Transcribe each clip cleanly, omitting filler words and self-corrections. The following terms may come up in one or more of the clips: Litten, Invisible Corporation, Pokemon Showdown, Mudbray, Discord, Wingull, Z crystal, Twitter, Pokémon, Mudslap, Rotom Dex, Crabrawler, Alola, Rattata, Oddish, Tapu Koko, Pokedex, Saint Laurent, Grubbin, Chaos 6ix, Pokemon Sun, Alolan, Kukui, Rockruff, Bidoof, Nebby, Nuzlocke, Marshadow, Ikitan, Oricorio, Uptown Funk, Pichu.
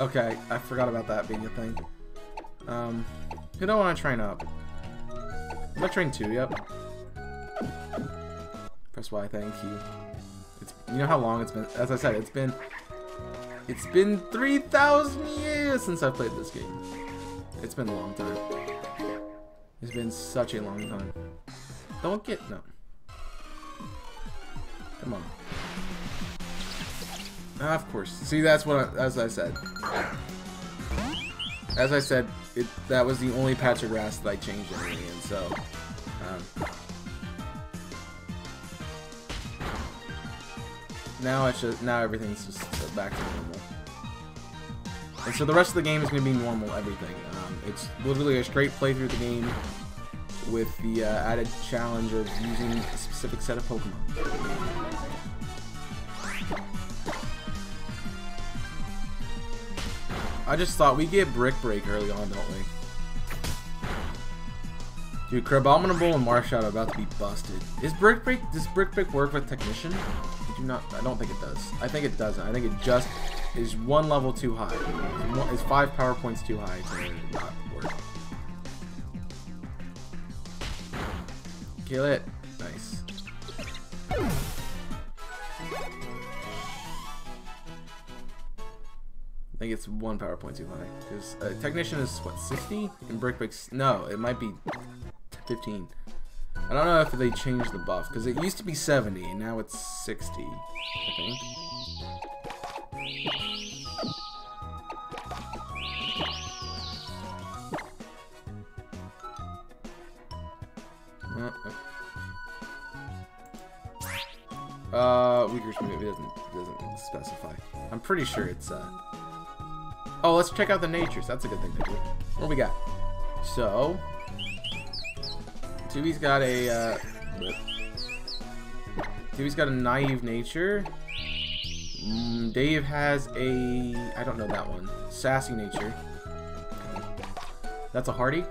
Okay, I forgot about that being a thing. Who do I want to train up? I'm gonna train two, yep. Press Y, thank you. It's, you know how long it's been, as I said, it's been 3,000 years since I've played this game. It's been a long time. It's been such a long time. Don't get, no. Come on. Ah, of course. See, that's what, as I said, that was the only patch of grass that I changed anything in, so... now everything's just back to normal. And so the rest of the game is going to be normal, everything. It's literally a straight playthrough of the game with the added challenge of using a specific set of Pokemon. I just thought we get Brick Break early on, don't we? Dude, Crabominable and Marshadow are about to be busted. Does Brick Break work with Technician? I don't think it does. I think it doesn't. I think it just is one level too high. It's 5 power points too high to not work. Kill it. Nice. I think it's 1 power point too high. Because Technician is, what, 60? And Brick Break's... No, it might be 15. I don't know if they changed the buff. Because it used to be 70, and now it's 60, I think. Weaker's move, it doesn't specify. I'm pretty sure it's, Oh, let's check out the natures. That's a good thing to do. What do we got? So, Tubby's got a naive nature. Dave has a sassy nature. That's a hardy,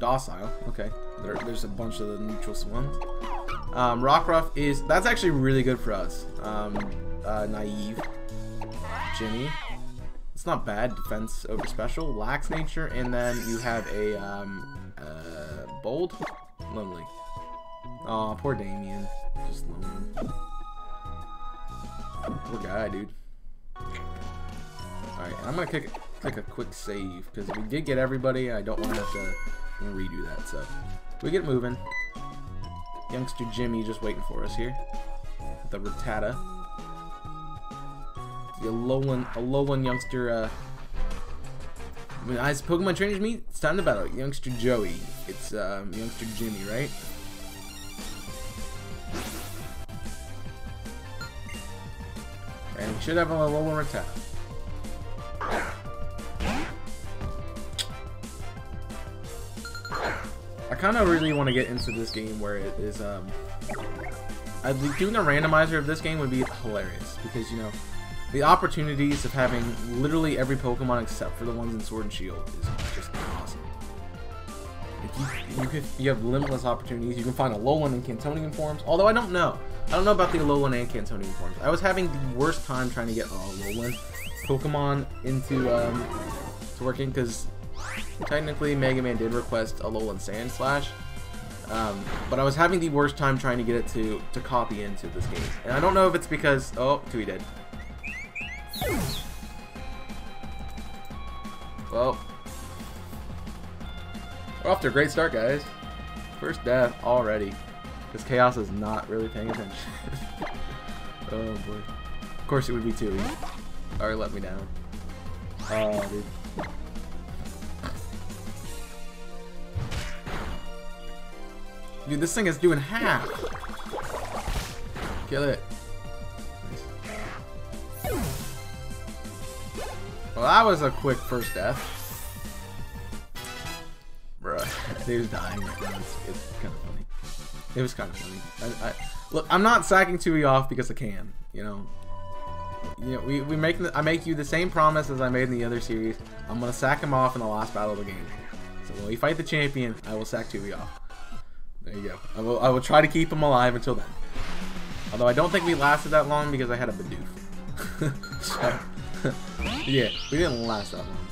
docile. Okay, there's a bunch of the neutral ones. Rockruff is that's actually really good for us. Naive, Jimmy. It's not bad, defense over special, lax nature, and then you have a, bold? Lonely. Aw, poor Damien. Just lonely. Poor guy, dude. Alright, I'm gonna click a quick save, because we did get everybody, I don't want to have to redo that, so. We get moving. Youngster Jimmy just waiting for us here. The Rattata. The Alolan youngster, when as Pokemon trainers meet, it's time to battle. Youngster Joey. It's, youngster Jimmy, right? And we should have an Alolan Rattata. I kind of really want to get into this game where it is, doing a randomizer of this game would be hilarious, because, you know, the opportunities of having literally every Pokemon except for the ones in Sword and Shield is just awesome. You have limitless opportunities. You can find Alolan and Cantonian forms. Although I don't know. I don't know about the Alolan and Cantonian forms. I was having the worst time trying to get Alolan Pokemon into to working because technically Mega Man did request Alolan Sand Slash. But I was having the worst time trying to get it to copy into this game. And I don't know if it's because... Oh, Tui dead. Well, we're off to a great start, guys. First death already, because Chaos is not really paying attention. Oh boy. Of course it would be Tui. Alright, let me down. Oh, dude. Dude, this thing is doing half. Kill it. Well, that was a quick first death. Bruh, he was dying. It's kind of funny. It was kind of funny. Look, I'm not sacking Tui off because I can. You know. We make. I make you the same promise as I made in the other series. I'm gonna sack him off in the last battle of the game. So when we fight the champion, I will sack Tui off. There you go. I will try to keep him alive until then. Although I don't think we lasted that long because I had a Bidoof. So. Yeah, we didn't last that long.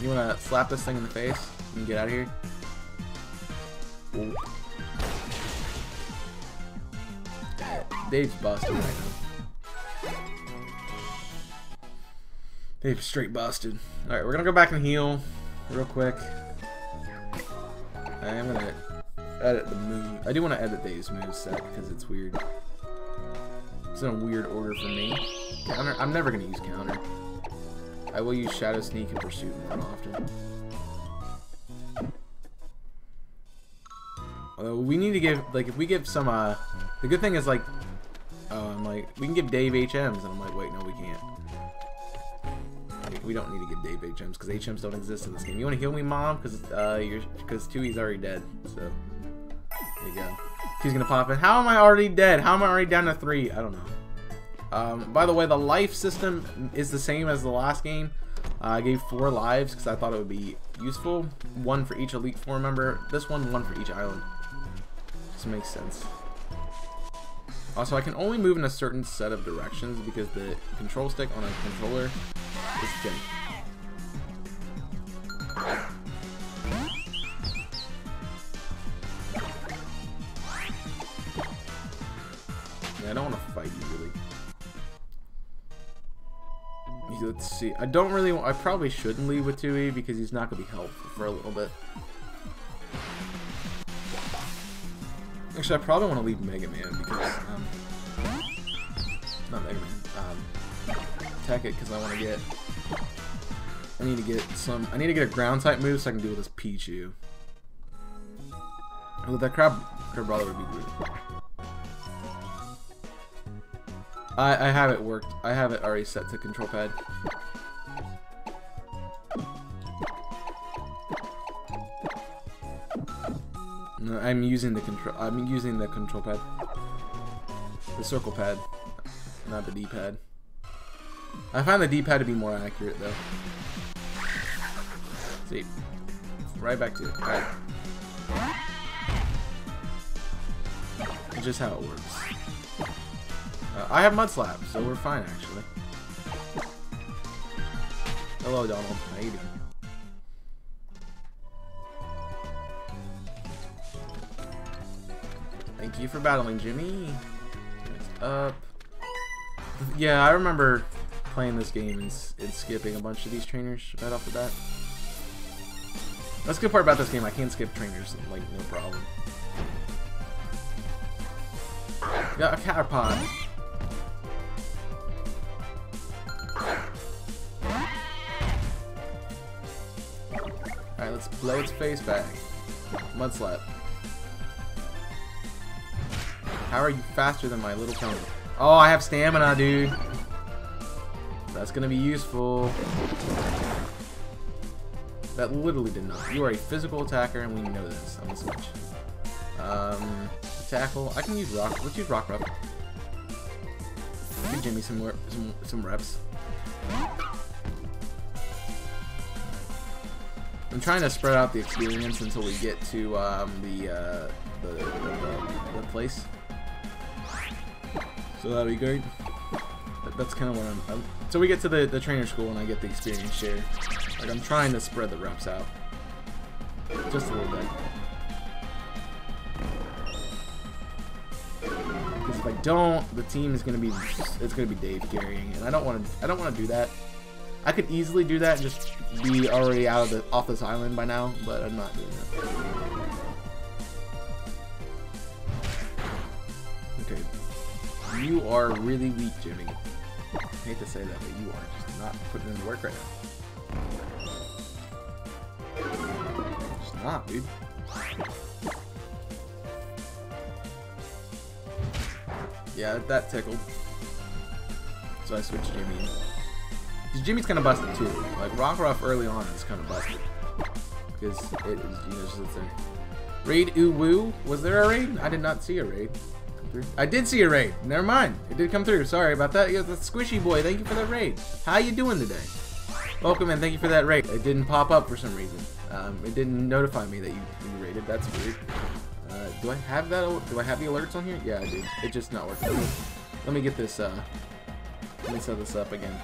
You wanna slap this thing in the face and get out of here? Ooh. Dave's busted right now. Dave's straight busted. Alright, we're gonna go back and heal real quick. I am gonna edit the move. I do want to edit Dave's moveset because it's weird. It's in a weird order for me. Counter? I'm never gonna use counter. I will use Shadow Sneak and Pursuit more often. Although we need to give, like, if we give some, the good thing is, like, I'm like, we can give Dave HMs, and I'm like, wait, no, we can't. Like, we don't need to give Dave HMs, because HMs don't exist in this game. You want to heal me, Mom? Because, Tui's already dead, so, there you go. She's gonna pop in. How am I already dead? How am I already down to 3? I don't know. By the way, the life system is the same as the last game. I gave 4 lives, because I thought it would be useful. 1 for each Elite Four member. This one, 1 for each island. Just makes sense. Also, I can only move in a certain set of directions because the control stick on a controller is thin. Yeah, I don't want to fight you, really. Let's see. I don't really want... I probably shouldn't leave with Tui because he's not going to be helpful for a little bit. Actually, I probably want to leave Mega Man because, not Mega Man, attack it because I want to get, I need to get a ground type move so I can deal with this Pichu. Although that Crabrawler would be good. I have it worked. I have it already set to control pad. I'm using the control. I'm using the control pad, the circle pad, not the D-pad. I find the D-pad to be more accurate though. Let's see, right back to it. All right. It's just how it works. I have Mudslap, so we're fine actually. Hello, Donald. How you doing? Thank you for battling, Jimmy. Next up. Yeah, I remember playing this game and skipping a bunch of these trainers right off the bat. That's the good part about this game. I can skip trainers, like, no problem. Got a Caterpie. Alright, let's blow its face back. Mudslap. How are you faster than my little pony? Oh, I have stamina, dude. That's gonna be useful. That literally did not. You are a physical attacker, and we know this. I'm gonna switch. Tackle. I can use Rock. Let's use Rockruff. Give Jimmy some more, some reps. I'm trying to spread out the experience until we get to the place. So that'll be great. That's kind of what I'm... So we get to the trainer school and I get the experience share. Like, I'm trying to spread the reps out. Just a little bit. Because if I don't, the team is going to be... It's going to be Dave carrying. And I don't want to do that. I could easily do that and just be already out of the, off this island by now. But I'm not doing that. Okay. You are really weak, Jimmy. I hate to say that, but you are just not putting in the work right now. Just not, dude. Yeah, that tickled. So I switched Jimmy in. Because Jimmy's kind of busted too. Like, Rockruff early on is kind of busted. Because it was, you know, just a thing. Raid Uwu? Was there a raid? I did not see a raid. I did see a raid. Never mind. It did come through. Sorry about that. Yeah, that's Squishy Boy. Thank you for that raid. How you doing today? Pokemon, thank you for that raid. It didn't pop up for some reason. It didn't notify me that you raided. That's weird. Do I have that? Do I have the alerts on here? Yeah, I do. It's just not working. Let me get this Let me set this up again.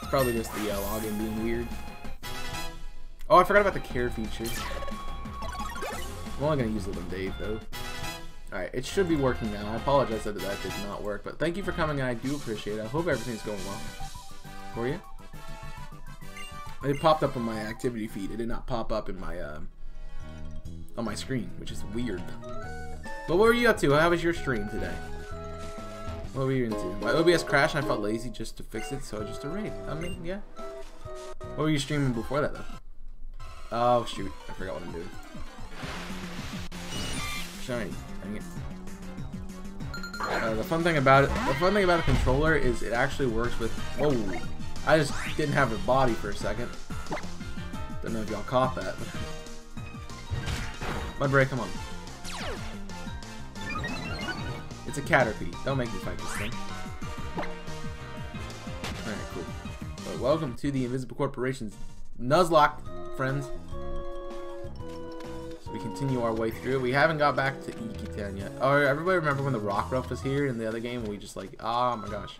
It's probably just the login being weird. Oh, I forgot about the care feature. I'm only going to use Little Dave, though. Alright, it should be working now. I apologize that that did not work, but thank you for coming. I do appreciate it. I hope everything's going well for you. It popped up on my activity feed. It did not pop up in my on my screen, which is weird. But what were you up to? How was your stream today? What were you into? My OBS crashed and I felt lazy just to fix it, so I just erased. I mean, yeah. What were you streaming before that, though? Oh, shoot. I forgot what I'm doing. Shiny. Dang it. The fun thing about a controller is it actually works with... Oh, I just didn't have a body for a second. Don't know if y'all caught that. Mudbray, come on. It's a Caterpie. Don't make me fight this thing. Alright, cool. Well, welcome to the Invisible Corporation's Nuzlocke, friends. So we continue our way through. We haven't got back to Ikitan yet. Oh, everybody remember when the Rockruff was here in the other game? We just like, oh my gosh.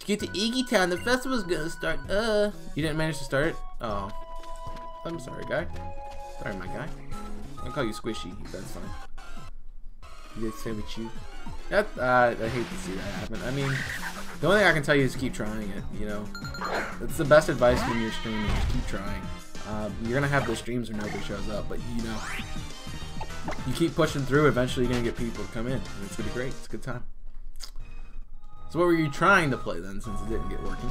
To get to Ikitan, the festival's gonna start. You didn't manage to start it? Oh. I'm sorry, guy. Sorry, my guy. I'll call you Squishy if that's fine. Did say with you. That, I hate to see that happen. I mean, the only thing I can tell you is keep trying it, you know. It's the best advice when you're streaming, just keep trying. You're gonna have those streams where nobody shows up, but you know, you keep pushing through, eventually you're gonna get people to come in, and it's gonna be great. It's a good time. So what were you trying to play then, since it didn't get working?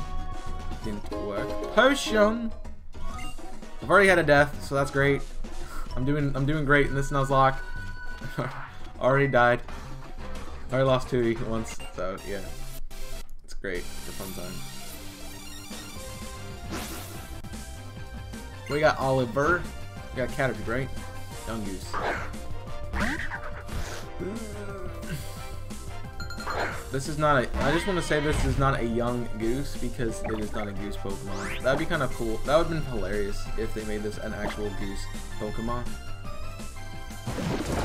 It didn't work. Potion! I've already had a death, so that's great. I'm doing great in this Nuzlocke. Already died. Already lost 2 once, so yeah. It's great. It's a fun time. We got Oliver. We got Caterpie, right? Young Goose. This is not a... I just want to say this is not a young goose because it is not a goose Pokemon. That would be kind of cool. That would have been hilarious if they made this an actual goose Pokemon.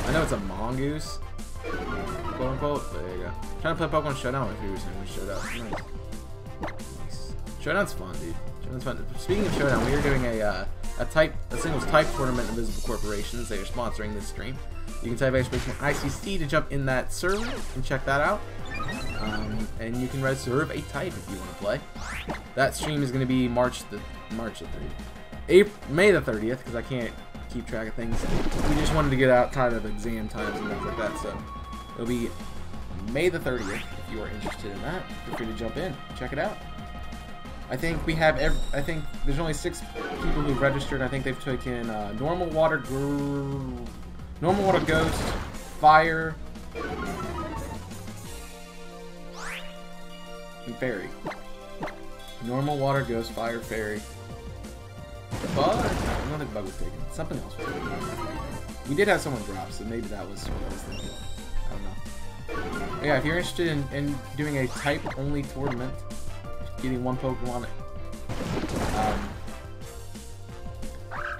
I know it's a mongoose, quote unquote, but there you go. I'm trying to play Pokemon Showdown with you recently. Showdown. Nice. Showdown's fun, dude. Showdown's fun. Speaking of Showdown, we are doing a singles type tournament in Invisible Corporations. They are sponsoring this stream. You can type #ICC to jump in that server and check that out. And you can reserve a type if you want to play. That stream is going to be May the 30th, because I can't keep track of things. We just wanted to get out tired of exam times and things like that, so it'll be May the 30th. If you are interested in that, feel free to jump in, check it out. I think we have I think there's only 6 people who've registered. I think they've taken normal water ghost, fire, and fairy. Normal water ghost, fire, fairy. Bug? I don't think the bug was taken. Something else was taken. We did have someone drop, so maybe that was what I was thinking. I don't know. But yeah, if you're interested in doing a type-only tournament, getting one Pokemon, if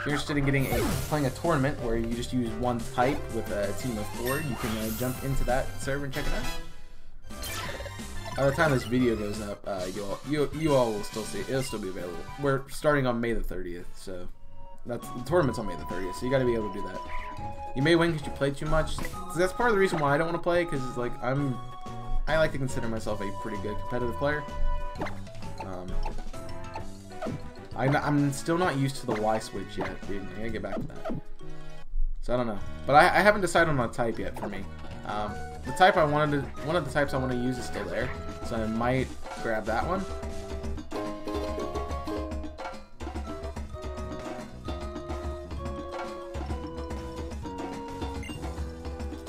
you're interested in playing a tournament where you just use one type with a team of 4, you can jump into that server and check it out. By the time this video goes up, you all will still see it. It'll still be available. We're starting on May the 30th, so that's the tournament's on May the 30th, so you got to be able to do that. You may win because you played too much. So that's part of the reason why I don't want to play, because it's like I like to consider myself a pretty good competitive player. I'm still not used to the Y switch yet, dude. I gotta get back to that. So I don't know, but I haven't decided on a type yet for me. The type I wanted to, one of the types I want to use is still there, so I might grab that one.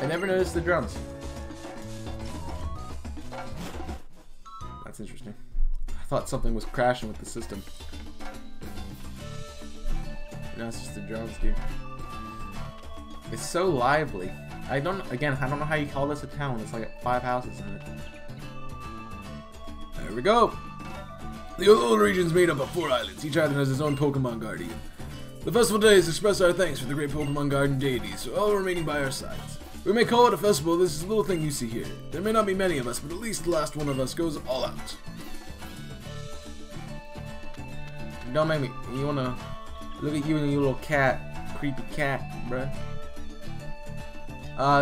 I never noticed the drums. That's interesting. I thought something was crashing with the system. No, it's just the drums, dude. It's so lively. I don't know how you call this a town. It's like 5 houses in it. There we go. The Alola region's made up of 4 islands. Each island has its own Pokemon guardian. The festival today is to express our thanks for the great Pokemon guardian deities, so all remaining by our sides. We may call it a festival, this is the little thing you see here. There may not be many of us, but at least the last one of us goes all out. Don't make me. You wanna look at you and your little cat, creepy cat, bruh.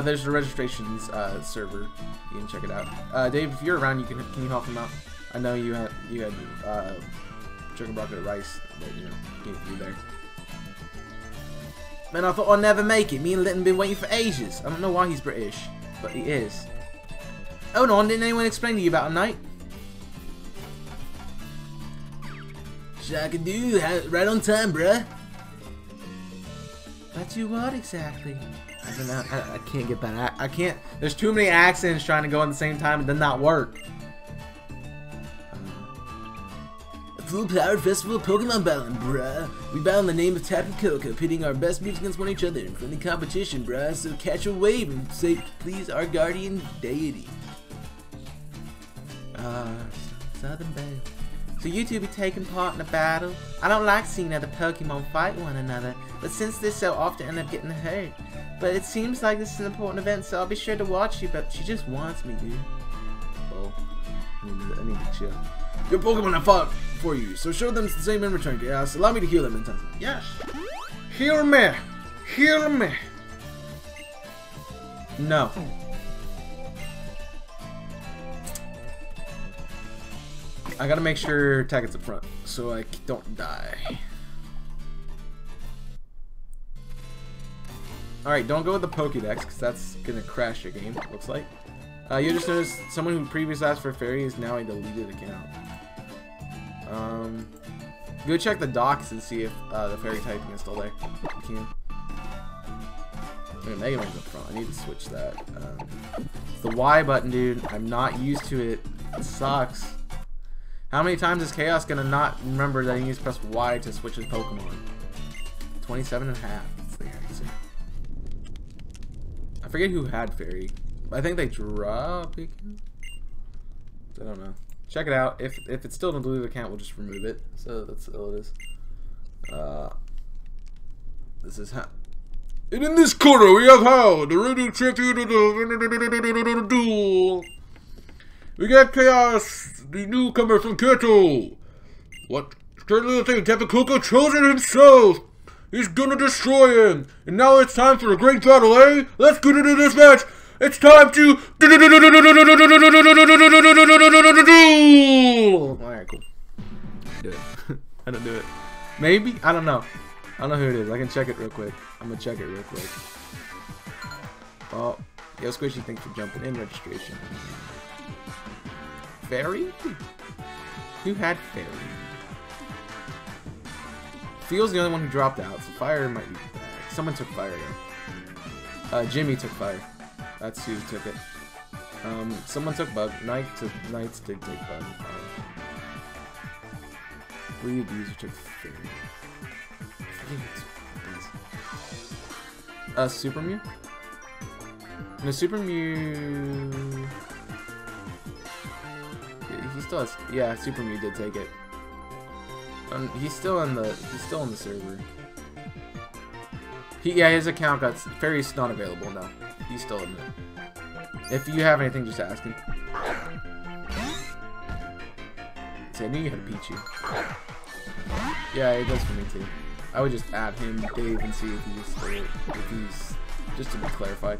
There's the registrations server. You can check it out. Dave, if you're around, you can you help him out? I know you had chicken broccoli rice that you know came through there. Man, I thought I'd never make it. Me and Litten been waiting for ages. I don't know why he's British, but he is. Oh no, didn't anyone explain to you about a night? Shakadoo, right on time, bruh. But you what exactly? I don't know. I can't get that. I can't. There's too many accents trying to go at the same time. It does not work. Full Power Festival Pokemon battling, bruh. We battle in the name of Tapu Koko, pitting our best moves against one another in friendly competition, bruh. So catch a wave and say please our guardian deity. Southern Bay. So you two be taking part in a battle? I don't like seeing other Pokemon fight one another, but since this so often end up getting hurt. But it seems like this is an important event, so I'll be sure to watch you, but she just wants me, dude. Oh, I need to chill. Your Pokemon have fought for you, so show them the same in return. Yes, allow me to heal them in time. Yes. Heal me. Heal me. No. I gotta make sure Taggett's up front, so I don't die. Alright, don't go with the Pokedex, because that's gonna crash your game, looks like. You just noticed someone who previously asked for Fairy is now a deleted account. Go check the docs and see if the Fairy typing is still there. You can. Okay, Mega Man's up front. I need to switch that. It's the Y button, dude. I'm not used to it. It sucks. How many times is Chaos gonna not remember that he needs to press Y to switch his Pokemon? 27.5. That's the accuracy. I forget who had Fairy. I think they drop it. I don't know. Check it out. If it's still in a deleted account, we'll just remove it. So that's all it is. This is how. And in this corner, we have how the radio champion duel. We got Chaos, the newcomer from Kyoto. What little thing? Tapu Koko chosen himself. He's gonna destroy him. And now it's time for a great battle, eh? Let's get into this match. It's time to do. Alright, cool. Do it. I don't do it. Maybe? I don't know. I don't know who it is. I can check it real quick. I'm gonna check it real quick. Oh. Yo, Squishy, thanks for jumping in registration. Fairy? Who had Fairy? Feel's the only one who dropped out, so Fire might be back. Someone took Fire, though. Jimmy took Fire. That's who took it. Someone took Bug. Knights did take Bug. Three abuser took Fairy. Super Mew? No, Super Mew... He still has... Yeah, Super Mew did take it. He's still on the server. Yeah, his account got... Fairy's not available now. He's still in it. If you have anything, just ask him. See, I knew you had a Pichu. Yeah, it does for me too. I would just add him, Dave, and see if he's still, just to be clarified.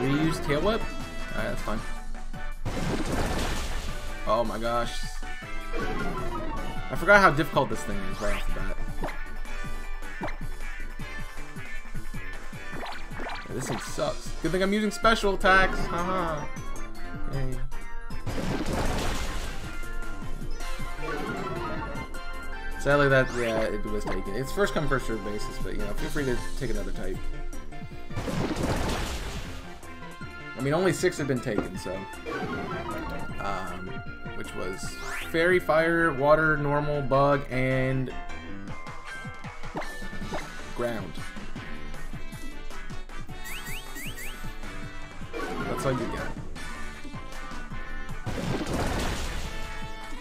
We use Tail Whip? Alright, that's fine. Oh my gosh. I forgot how difficult this thing is right off the bat. This thing sucks. Good thing I'm using special attacks. Haha. Hey. Sadly, that yeah, it was taken. It's first come first serve basis, but you know, feel free to take another type. I mean, only 6 have been taken, so which was Fairy, Fire, Water, Normal, Bug, and Ground. That's all you get.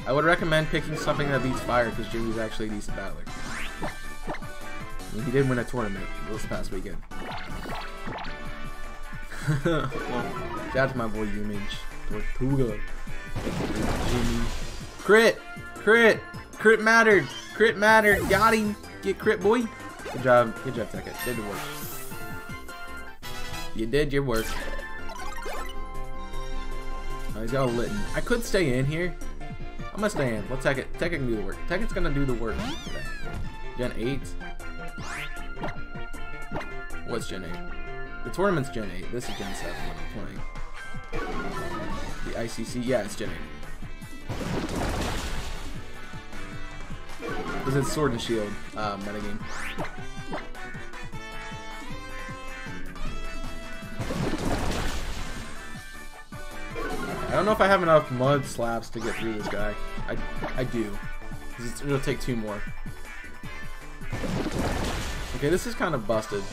I would recommend picking something that beats Fire because Jimmy's actually a decent battler. I mean, he did win a tournament this past weekend. Well, shout out to my boy Umage. Tortuga. Crit! Crit! Crit mattered! Crit mattered! Got him! Get crit, boy! Good job. Good job, Tekka. Did your work. You did your work. Oh, he's got a Litten. I could stay in here. I'm gonna stay in. Let Tekka. Tekka can do the work. Tekka's gonna do the work. Gen 8. What's Gen 8? The tournament's Gen 8. This is Gen 7 when I'm playing. The ICC. Yeah, it's Gen 8. This is Sword and Shield metagame. I don't know if I have enough mud slaps to get through this guy. I do. It'll take two more. Okay, this is kind of busted.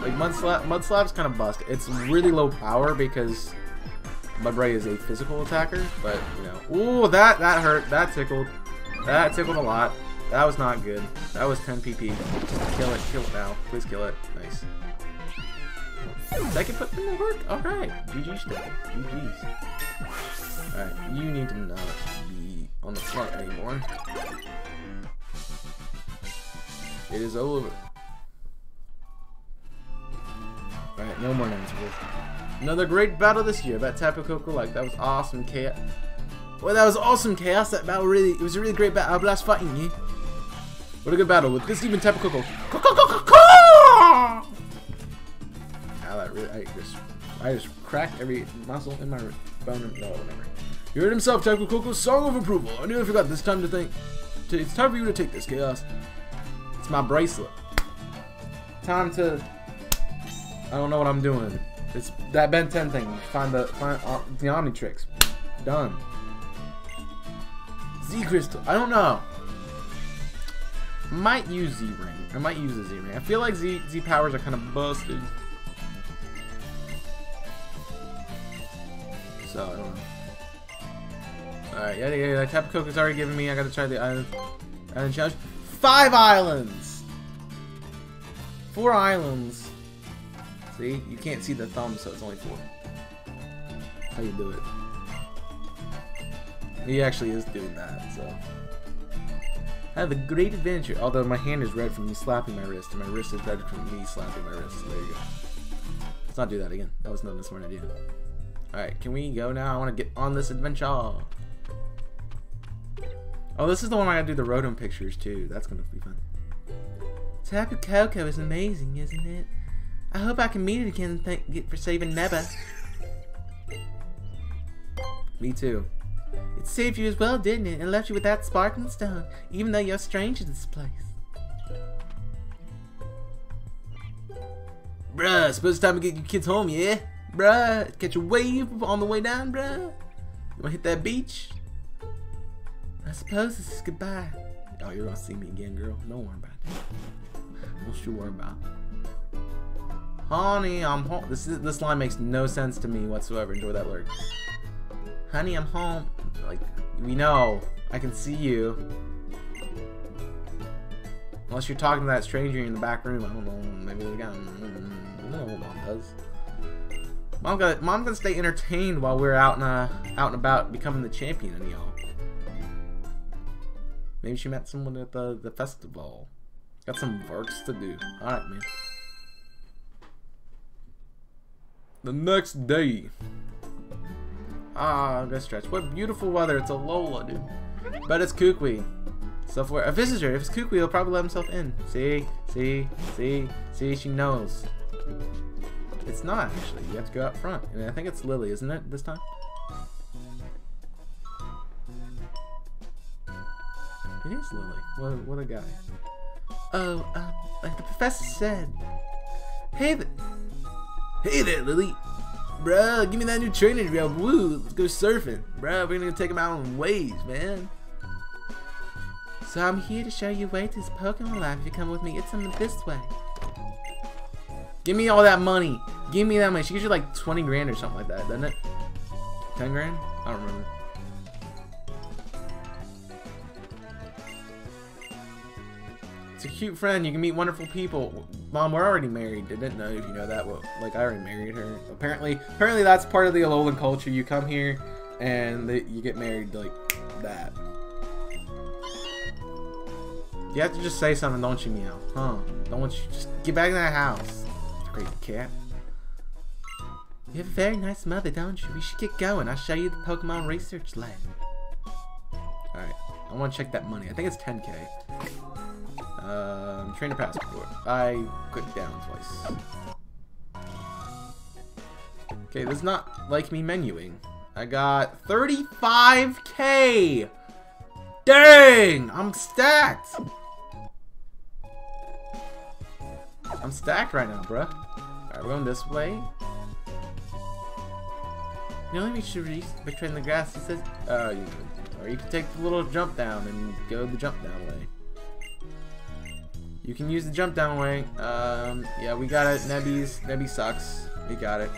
Like mudslap's kind of busted. It's really low power because Mudray is a physical attacker, but you know. Ooh, that hurt. That tickled. That tickled a lot. That was not good. That was 10 PP. Kill it now. Please kill it. Nice. Second put in the work? Alright. GG's today. GG's. Alright, you need to not be on the front anymore. It is over. Alright, no more names. Another great battle this year. That Tapu Koko, like, that was awesome, Chaos. Well, that was awesome, Chaos. That battle really, it was a really great battle. I blast fighting you. What a good battle with this even Tapu Koko. Ow, that really, I just cracked every muscle in my bone. No, whatever. You heard himself, Tapu Koko's song of approval. I nearly forgot. This time to think. It's time for you to take this, Chaos. It's my bracelet. Time to. I don't know what I'm doing. It's that Ben 10 thing. Find the Omni tricks. Done. Z crystal. I don't know. Might use Z ring. I might use the Z ring. I feel like Z powers are kind of busted. So I don't know. All right. Yeah. Tapu Koko's already given me. I gotta try the island challenge. 5 islands. 4 islands. See? You can't see the thumb, so it's only 4. That's how you do it. He actually is doing that, so. Have a great adventure. Although my hand is red from me slapping my wrist, and my wrist is red from me slapping my wrist. So there you go. Let's not do that again. That was not a smart idea. Alright, can we go now? I want to get on this adventure. Oh, this is the one where I do the Rotom pictures, too. That's going to be fun. Tapu Koko is amazing, isn't it? I hope I can meet it again and thank you for saving Nebby. Me too. It saved you as well, didn't it? And left you with that sparkling stone, even though you're strange to this place. Bruh, suppose it's time to get your kids home, yeah? Bruh, catch a wave on the way down, bruh. You wanna hit that beach? I suppose this is goodbye. Oh, you're gonna see me again, girl. Don't worry about it. Don't you worry about it. Honey, I'm home. This line makes no sense to me whatsoever. Enjoy that lurk. Honey, I'm home. Like, we know. I can see you. Unless you're talking to that stranger in the back room. I don't know. Maybe they got. I don't know what Mom does. Mom's gonna stay entertained while we're out and about becoming the champion and y'all. Maybe she met someone at the festival. Got some works to do. All right, man. The next day. Ah, I'm gonna stretch. What beautiful weather. It's Alola, dude. But it's Kukui. Self-aware. A visitor. If it's Kukui, he'll probably let himself in. See, she knows. It's not, actually. You have to go out front. And I think it's Lily, isn't it, this time? It is Lily. What a guy. Oh, like the professor said. Hey there, Lily. Bruh, give me that new training drill. Woo, let's go surfing. Bruh, we're gonna take them out on waves, man. So I'm here to show you a way to this Pokemon life. If you come with me, it's something this way. Give me all that money. Give me that money. She gives you like 20 grand or something like that, doesn't it? 10 grand? I don't remember. It's a cute friend. You can meet wonderful people. Mom, we're already married. I didn't know if you know that. Well, like, I already married her. Apparently that's part of the Alolan culture. You come here, and you get married like that. You have to just say something, don't you, Meow? Huh? Don't want you just get back in that house. Great cat. You have a very nice mother, don't you? We should get going. I'll show you the Pokemon research lab. Alright, I want to check that money. I think it's 10K. Trainer passport. I clicked down twice. Okay, this is not like me menuing. I got 35K! Dang! I'm stacked! I'm stacked right now, bruh. Alright, we're going this way. The only way to reach between the grass is this. Or you can take the little jump down and go the jump down way. You can use the jump down way. Yeah, we got it. Nebby sucks. We got it.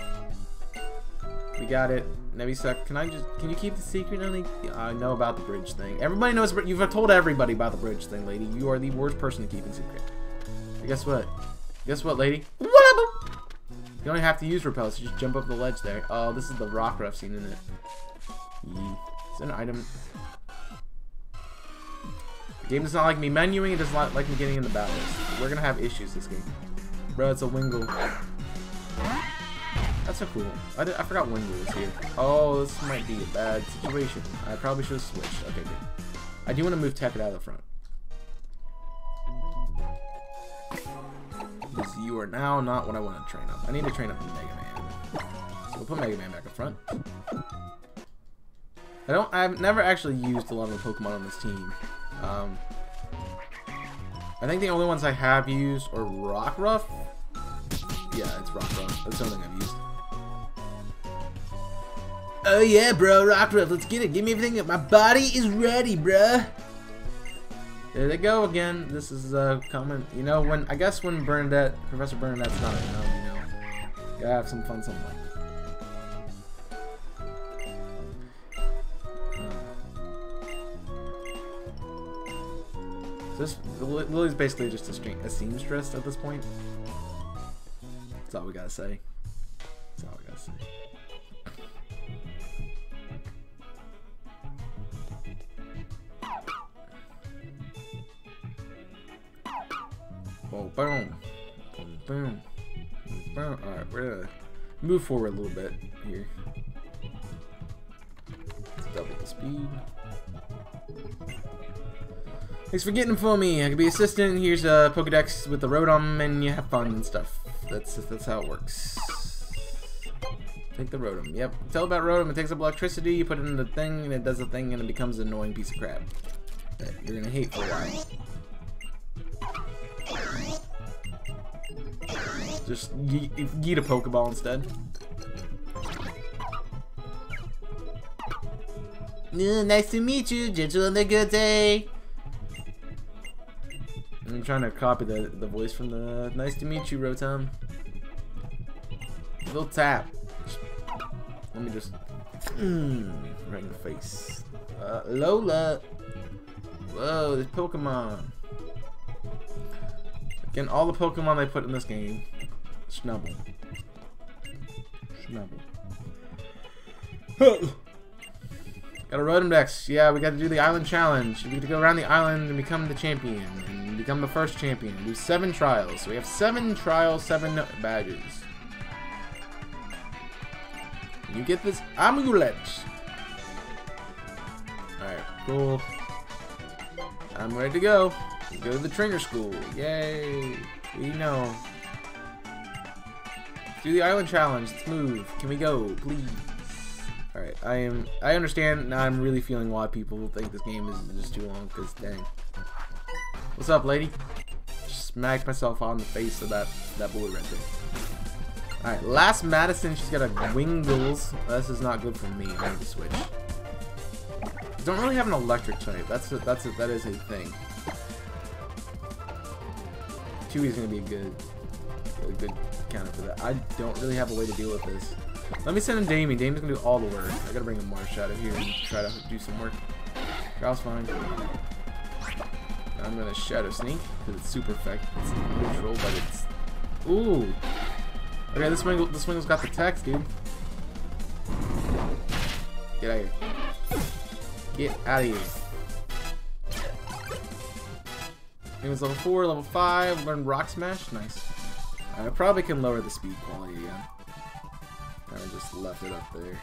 We got it. Nebby sucks. Can you keep the secret? Only I know about the bridge thing. Everybody knows. You've told everybody about the bridge thing, lady. You are the worst person to keep in secret. But guess what? Guess what, lady? What up? You don't have to use repels. You just jump up the ledge there. Oh, this is the Rockruff scene, isn't it? Yeah. It's an item. The game does not like me menuing. It does not like me getting in the battles. We're gonna have issues this game, bro. It's a Wingull. That's so cool. I forgot Wingull was here. Oh, this might be a bad situation. I probably should have switched. Okay, good. I do want to move Tapu out of the front. Because you are now not what I want to train up. I need to train up Mega Man. So we'll put Mega Man back up front. I've never actually used a lot of the Pokemon on this team. I think the only ones I have used are Rockruff. Yeah, it's Rockruff. That's the only thing I've used. Oh yeah, bro, Rockruff, let's get it. Give me everything. My body is ready, bro. There they go again. This is a common. You know, I guess when Bernadette, Professor Bernadette's not around, you know, gotta have some fun somewhere. So this Lily's basically just a seamstress at this point. That's all we gotta say. That's all we gotta say. Boom, boom, boom, boom, boom. All right, we're gonna move forward a little bit here. Let's double the speed. Thanks for getting them for me. I can be assistant. Here's a Pokedex with the Rotom, and you have fun and stuff. That's how it works. Take the Rotom. Yep. Tell about Rotom. It takes up electricity. You put it in the thing, and it does the thing, and it becomes an annoying piece of crap that you're gonna hate for a while. Just yeet a Pokeball instead. Nice to meet you. Gentle and a good day. I'm trying to copy the voice from the nice to meet you, Rotom. Little tap. Let me just right in the face. Alola. Whoa, this Pokemon. Again, all the Pokemon they put in this game. Snubble. Snubble. Got a Rotom Dex. Yeah, we got to do the island challenge. We get to go around the island and become the champion. And become the first champion. We do 7 trials. So we have 7 trials, 7 badges. You get this amulet. Alright, cool. I'm ready to go. Go to the trainer school. Yay. We know. Do the island challenge. Let's move. Can we go, please? Alright, I understand now. I'm really feeling why people think this game is just too long, because dang. What's up, lady? Just smacked myself on the face of that boy right there. Alright, last Madison, she's got a Wingull. This is not good for me. I need to switch. I don't really have an electric type. That is a thing. Chewie's gonna be a good counter for that. I don't really have a way to deal with this. Let me send him Damien. Damien's gonna do all the work. I gotta bring him Marshadow here and try to do some work. Girl's fine. I'm gonna Shadow Sneak because it's super effective. It's neutral, but it's ooh. Okay, this Wingull's got the tax, dude. Get out of here. Get out of here. It was level 4, level 5. Learn Rock Smash. Nice. I probably can lower the speed quality again. I just left it up there.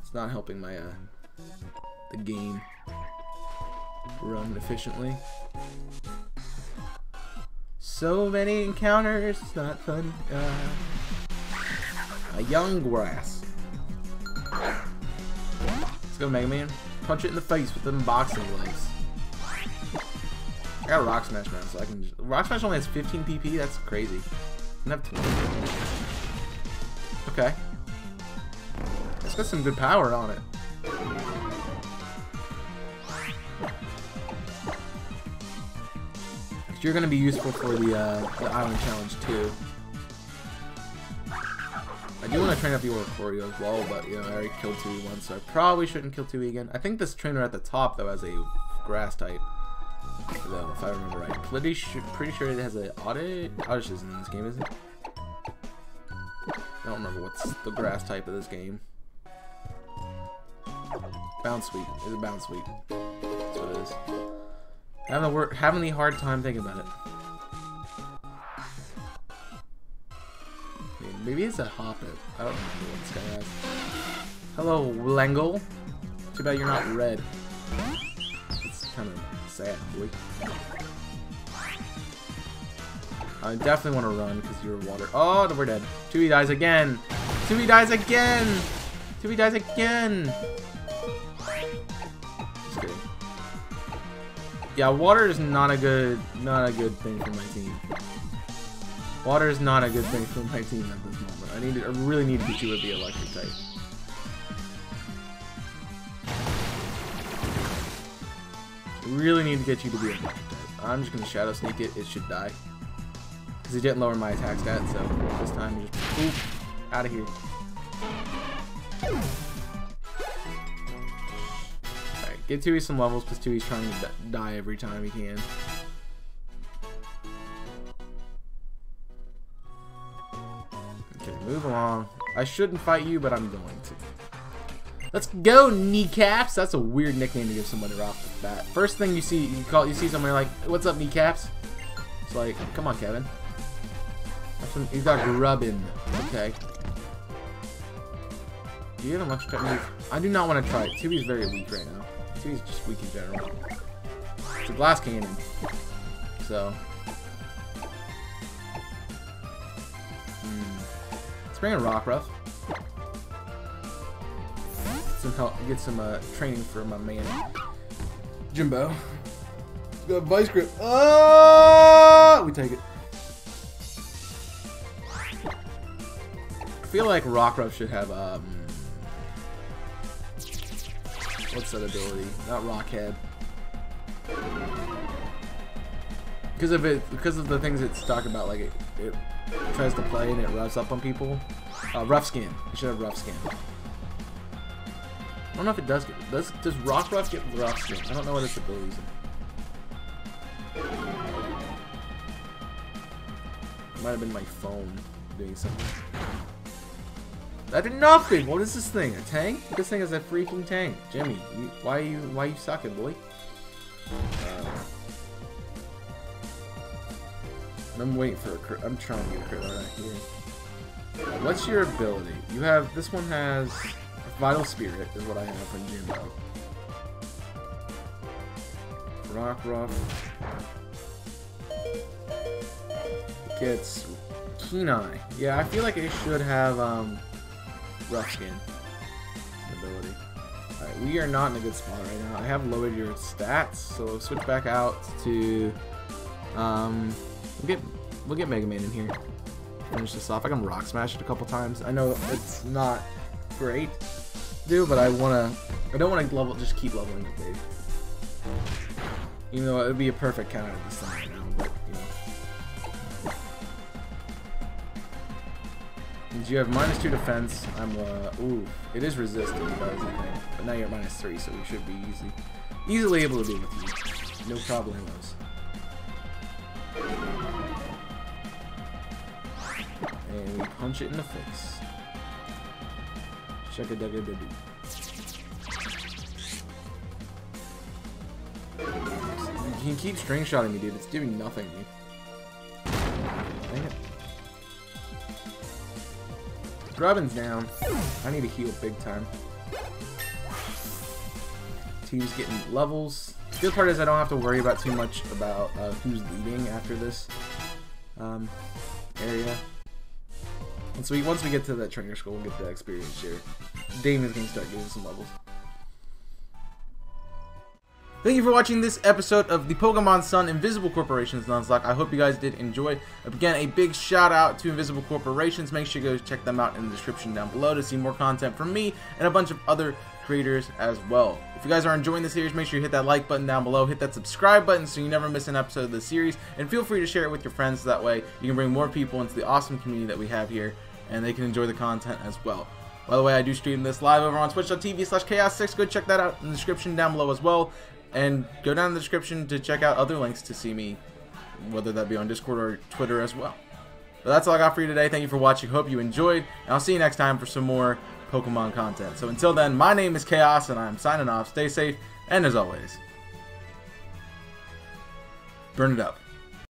It's not helping my the game run efficiently. So many encounters. It's not funny. A young grass. Let's go, Mega Man. Punch it in the face with them boxing legs. I got a Rock Smash now, so I can. Just... Rock Smash only has 15 PP. That's crazy. I have 20. Okay. It's got some good power on it. You're gonna be useful for the island challenge too. I do want to train up the Oricorio as well, but you know I already killed 2E once, so I probably shouldn't kill 2E again. I think this trainer at the top though has a grass type, though, if I remember right. Pretty sure it has an Oddish. Oddish isn't in this game, is it? I don't remember what's the grass type of this game. Bounce Sweep. It's a Bounce Sweep. That's what it is. Having a hard time thinking about it. Maybe it's a Hoppip. I don't remember what this guy has. Hello, Wingull. Too bad you're not red. It's kind of sad, boy. I definitely want to run because you're water. Oh, we're dead. 2E dies again. 2E dies again. 2E dies again. Just kidding. Yeah, water is not a good thing for my team. Water is not a good thing for my team at this moment. I really need Pichu to be electric type. I really need to get you to be electric type. I'm just gonna Shadow Sneak it. It should die. Because it didn't lower my attack stat, so this time you just boop, out of here. Alright, get 2E some levels, because 2E's trying to die every time he can. Okay, move along. I shouldn't fight you, but I'm going to. Let's go, Kneecaps! That's a weird nickname to give somebody right off the bat. First thing you see, you see somebody like, what's up, Kneecaps? It's like, come on, Kevin. He's got Grubbin. Okay. Do you have an electric type move? I do not want to try it. 2E's very weak right now. 2E's just weak in general. It's a glass cannon. So. Let's bring in Rockruff. Some help. Get some training for my man Jimbo. He's got Vice Grip. Oh! We take it. I feel like Rockruff should have, what's that ability? Not Rockhead. Because of the things it's talking about, like it tries to play and it roughs up on people. Rough Skin. It should have Rough Skin. I don't know if it does get, does Rockruff get Rough Skin? I don't know what its abilities are. It might have been my phone doing something. I did nothing! What is this thing? A tank? This thing is a freaking tank. Jimmy, why you sucking, boy? I'm waiting for a crit. I'm trying to get a crit right here. What's your ability? You have, this one has Vital Spirit is what I have from Jimbo. Rockruff. Gets Keen Eye. Yeah, I feel like it should have, Rough Skin ability. Alright, we are not in a good spot right now. I have lowered your stats, so we'll switch back out to we'll get Mega Man in here. Finish this off. I can Rock Smash it a couple times. I know it's not great to do, but I don't wanna level, just keep leveling up, babe. Even though it would be a perfect counter at this time right now, but you know. You have -2 defense. I'm ooh, it is resistant, but now you're at -3, so we should be easily able to deal with you. No problemos. And we punch it in the face. Shaka-dugga-dugga. You can keep string shotting me, dude. It's giving nothing. Dang it. Grubbin's down. I need to heal big time. Team's getting levels. The good part is I don't have to worry about too much about who's leading after this area. And so once we get to that trainer school, we'll get the experience here. Damon's gonna start getting some levels. Thank you for watching this episode of the Pokemon Sun Invisible Corporation's Nuzlocke. I hope you guys did enjoy. Again, a big shout out to Invisible Corporations. Make sure you go check them out in the description down below to see more content from me and a bunch of other creators as well. If you guys are enjoying the series, make sure you hit that like button down below. Hit that subscribe button so you never miss an episode of the series. And feel free to share it with your friends. That way you can bring more people into the awesome community that we have here, and they can enjoy the content as well. By the way, I do stream this live over on twitch.tv/chaos6ix. Go check that out in the description down below as well. And go down in the description to check out other links to see me, whether that be on Discord or Twitter as well. But that's all I got for you today. Thank you for watching. Hope you enjoyed. And I'll see you next time for some more Pokemon content. So until then, my name is Chaos, and I'm signing off. Stay safe, and as always, burn it up.